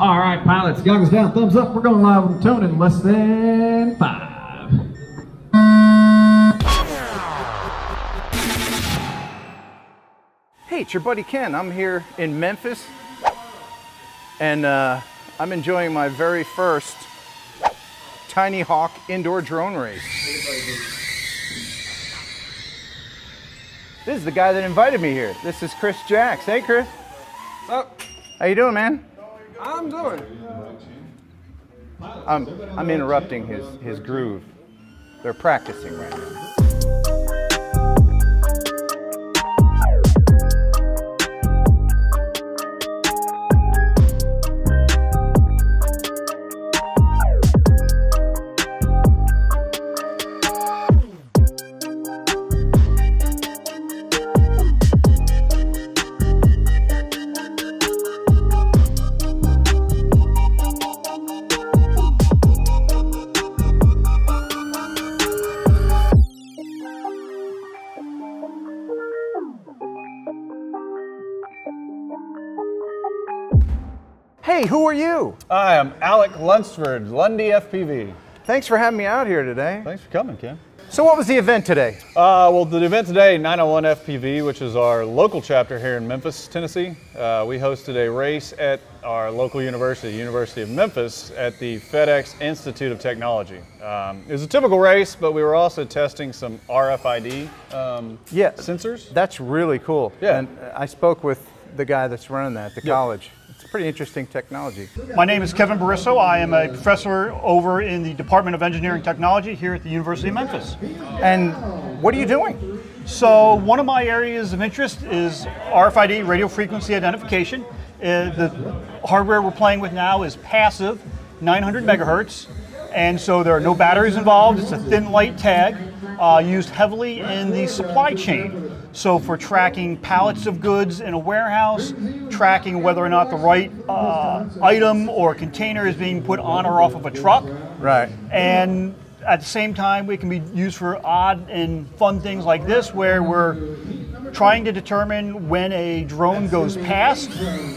All right, pilots, goggles down, thumbs up. We're going live with Tone in less than 5. Hey, it's your buddy Ken. I'm here in Memphis, and I'm enjoying my very first Tiny Hawk indoor drone race. This is the guy that invited me here. This is Chris Jacks. Hey, Chris. What's up? How you doing, man? I'm doing. I'm interrupting his groove. They're practicing right now. Hey, who are you? I am Alec Lunsford, Lundy FPV. Thanks for having me out here today. Thanks for coming, Ken. So what was the event today? Well, the event today, 901FPV, which is our local chapter here in Memphis, Tennessee. We hosted a race at our local university, University of Memphis, at the FedEx Institute of Technology. It was a typical race, but we were also testing some RFID sensors. That's really cool. Yeah. And I spoke with the guy that's running that, the college. It's pretty interesting technology. My name is Kevin Barisso. I am a professor over in the Department of Engineering Technology here at the University of Memphis. And what are you doing? So one of my areas of interest is RFID, radio frequency identification. The hardware we're playing with now is passive, 900 megahertz. And so there are no batteries involved. It's a thin light tag used heavily in the supply chain. So for tracking pallets of goods in a warehouse, tracking whether or not the right item or container is being put on or off of a truck. Right. And at the same time, it can be used for odd and fun things like this, where we're trying to determine when a drone goes past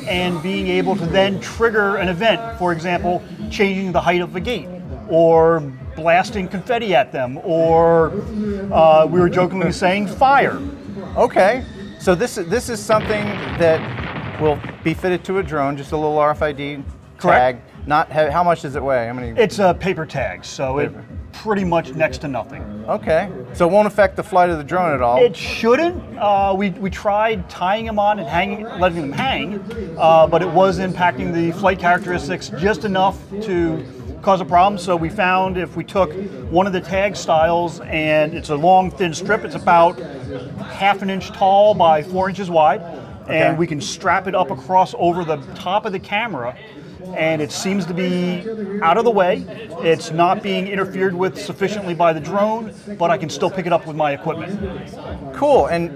and being able to then trigger an event. For example, changing the height of the gate or blasting confetti at them, or we were jokingly saying fire. Okay, so this is something that will be fitted to a drone, just a little RFID tag. Not how much does it weigh? How many? It's a paper tag, so it's pretty much next to nothing. Okay, so it won't affect the flight of the drone at all. It shouldn't. We tried tying them on and letting them hang, but it was impacting the flight characteristics just enough to cause a problem. So we found if we took one of the tag styles, and it's a long thin strip, it's about ½ inch tall by 4 inches wide, and we can strap it up across over the top of the camera, and it seems to be out of the way. It's not being interfered with sufficiently by the drone, but I can still pick it up with my equipment. Cool. And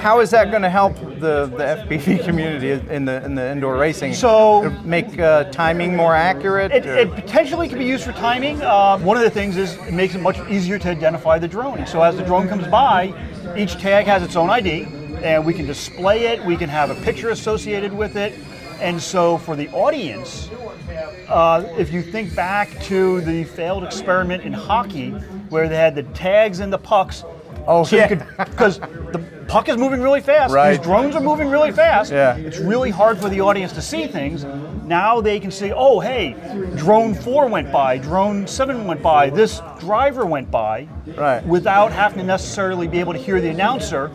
how is that going to help the FPV community in the indoor racing? So make timing more accurate? It potentially could be used for timing. One of the things is it makes it much easier to identify the drone. So as the drone comes by, each tag has its own ID, and we can display it. We can have a picture associated with it. And so for the audience, if you think back to the failed experiment in hockey where they had the tags and the pucks, because the puck is moving really fast, these drones are moving really fast, it's really hard for the audience to see things. Now they can see, oh hey, drone 4 went by, drone 7 went by, this driver went by, without having to necessarily be able to hear the announcer.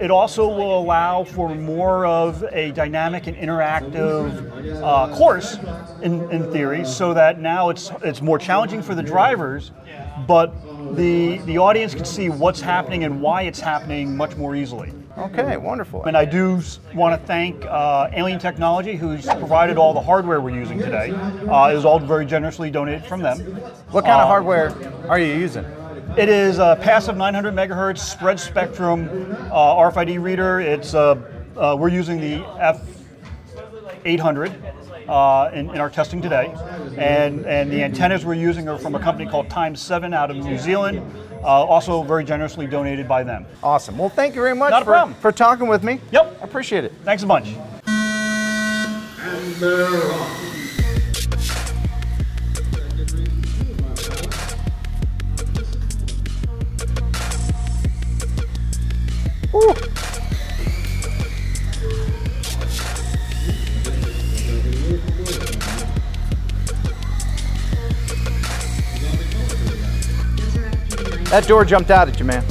It also will allow for more of a dynamic and interactive course, in theory, so that now it's more challenging for the drivers, but the audience can see what's happening and why it's happening much more easily. Okay, wonderful. And I do want to thank Alien Technology, who's provided all the hardware we're using today. It was all very generously donated from them. What kind of hardware are you using? It is a passive 900 megahertz spread spectrum RFID reader. It's we're using the F800 in our testing today, and the antennas we're using are from a company called Time7 out of New Zealand. Also very generously donated by them. Awesome. Well, thank you very much for talking with me. Yep, I appreciate it. Thanks a bunch. thereof. Ooh. That door jumped out at you, man.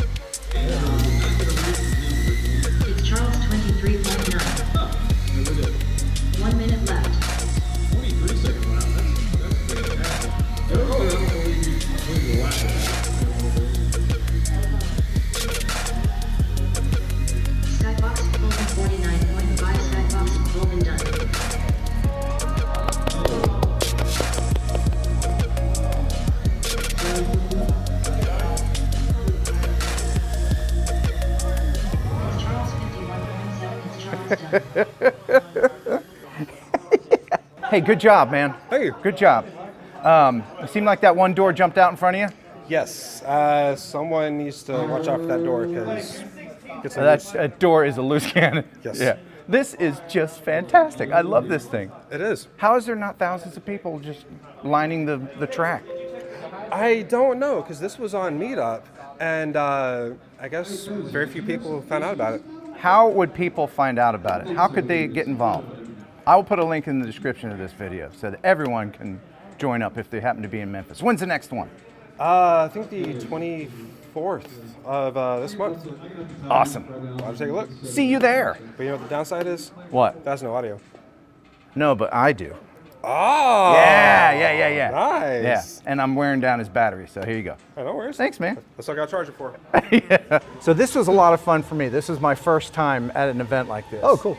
Hey, good job, man. Hey. Good job. It seemed like that one door jumped out in front of you? Yes. Someone needs to watch out for that door because that door is a loose cannon. Yes. Yeah. This is just fantastic. I love this thing. It is. How is there not thousands of people just lining the track? I don't know because this was on Meetup and I guess very few people found out about it. How would people find out about it? How could they get involved? I will put a link in the description of this video so that everyone can join up if they happen to be in Memphis. When's the next one? I think the 24th of this month. Awesome. I'll take a look. See you there. But you know what the downside is? What? That's no audio. No, but I do. Oh! Yeah. Nice. Yeah, and I'm wearing down his battery, so here you go. Hey, no worries. Thanks, man. That's all I got to charge it for. Yeah. So this was a lot of fun for me. This is my first time at an event like this. Oh, cool.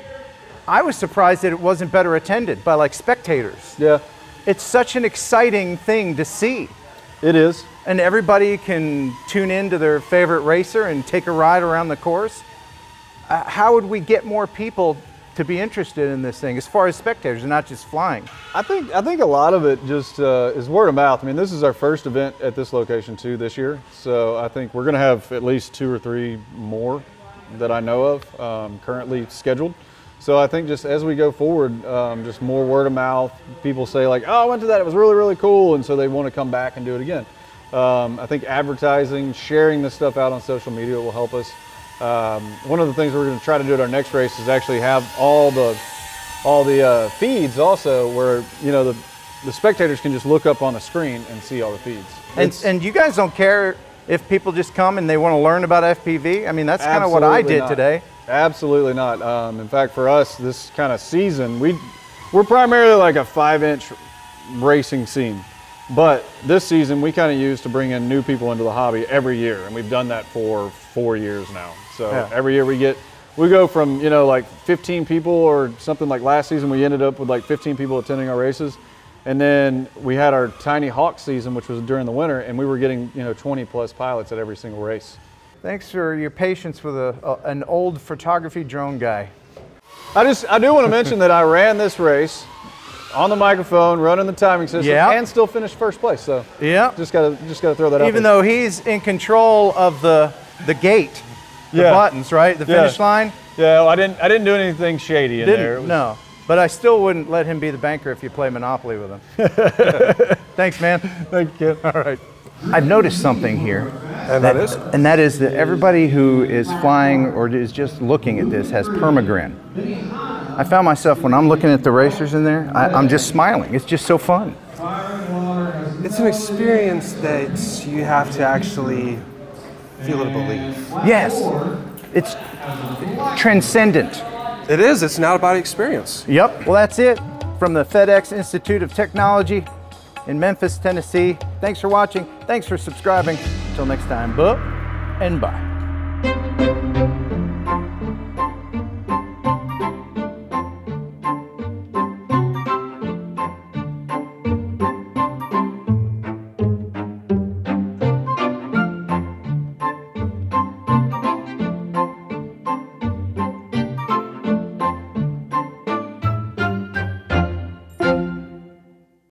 I was surprised that it wasn't better attended by like spectators. Yeah. It's such an exciting thing to see. It is. And everybody can tune in to their favorite racer and take a ride around the course. How would we get more people to be interested in this thing as far as spectators and not just flying? I think a lot of it just is word of mouth. I mean, this is our first event at this location too this year. So I think we're gonna have at least 2 or 3 more that I know of currently scheduled. So I think just as we go forward, just more word of mouth, people say like, oh, I went to that, it was really, really cool. And so they want to come back and do it again. I think advertising, sharing this stuff out on social media will help us. One of the things we're going to try to do at our next race is actually have all the feeds also where, you know, the spectators can just look up on a screen and see all the feeds. And you guys don't care if people just come and they want to learn about FPV? I mean, that's kind of what I did today. Absolutely not. In fact, for us, this kind of season, we're primarily like a 5-inch racing scene. But this season, we kind of use to bring in new people into the hobby every year, and we've done that for 4 years now. So yeah. Every year we go from, you know, like 15 people or something. Like last season, we ended up with like 15 people attending our races. And then we had our Tiny Hawk season, which was during the winter, and we were getting, you know, 20+ pilots at every single race. Thanks for your patience with an old photography drone guy. I do want to mention that I ran this race on the microphone, running the timing system, yep, and still finished first place. So yeah, just gotta throw that out. Even though he's in control of the gate, the yeah, buttons, right, the finish yeah, line. Yeah, well, I didn't do anything shady in there. It was... No, but I still wouldn't let him be the banker if you play Monopoly with him. Thanks, man. Thank you. All right. I've noticed something here. And that is that everybody who is flying or is just looking at this has permagrin. I found myself when I'm looking at the racers in there, I'm just smiling. It's just so fun. It's an experience that you have to actually feel and believe. Yes. It's transcendent. It is. It's an out-of-body experience. Yep. Well, that's it from the FedEx Institute of Technology in Memphis, Tennessee. Thanks for watching. Thanks for subscribing. Until next time, book and bye.